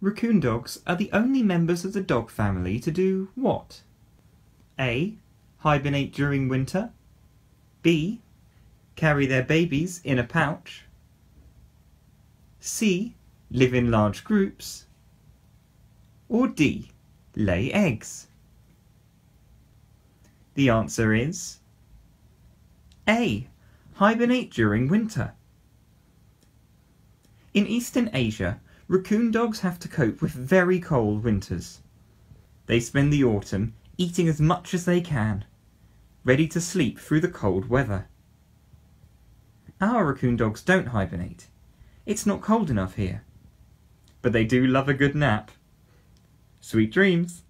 Raccoon dogs are the only members of the dog family to do what? A. Hibernate during winter. B. Carry their babies in a pouch. C. Live in large groups. Or D. Lay eggs. The answer is A. Hibernate during winter. In Eastern Asia, raccoon dogs have to cope with very cold winters. They spend the autumn eating as much as they can, ready to sleep through the cold weather. Our raccoon dogs don't hibernate. It's not cold enough here. But they do love a good nap. Sweet dreams!